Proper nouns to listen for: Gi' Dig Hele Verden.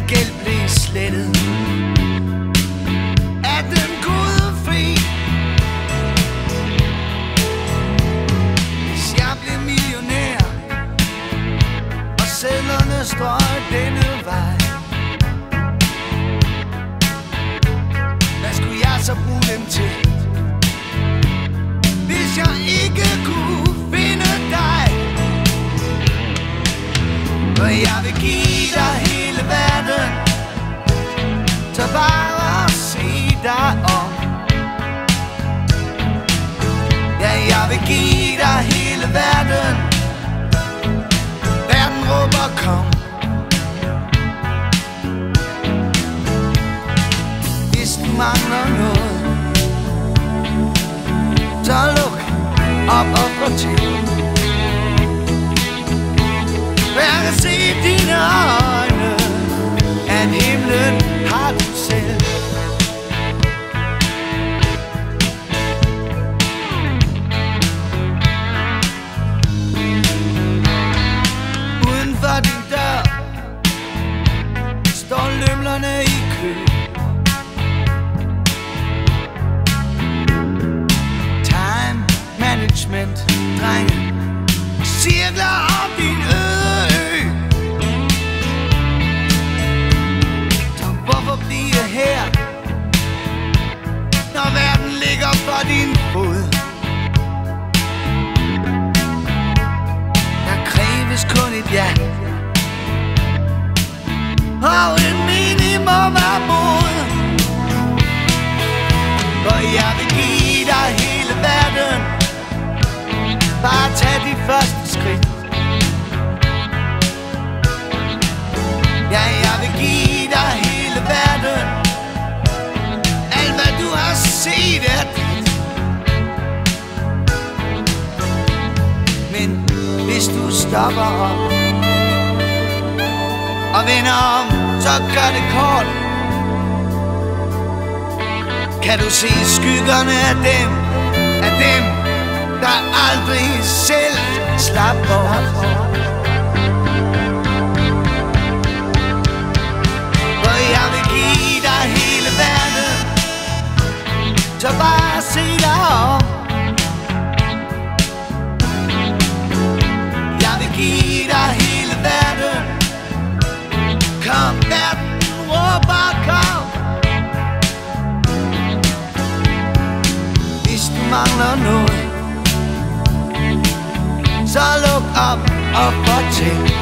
min gæld blev slettet af den gode fri. Hvis jeg blev millionær og sedlerne strøg denne vej, hvad skulle jeg så bruge dem til, hvis jeg ikke kunne finde dig? For jeg vil give dig hele verden, så bare se dig om. Ja, jeg vil give dig hele verden, verden råber kom. Hvis du mangler noget, så luk op og gå til. Jeg kan se i dine øjne, at himlen har du selv. Uden for din dør står lømlerne i kø. Time management, drenge, cirkler om din ø. For din fod der kræves kun et ja og et minimum af mod. For jeg vil give dig hele verden, bare tag de første skridt. Ja, jeg vil give dig hele verden, alt hvad du har set er dit. Hvis du stopper op og vender om, så gør det kort. Kan du se skyggerne af dem, der aldrig selv slap bort? For jeg vil give dig hele verden, så bare se dig om. Giv dig hele verden, kom verden, råber kom. Hvis du mangler noget, så luk op og fortæl.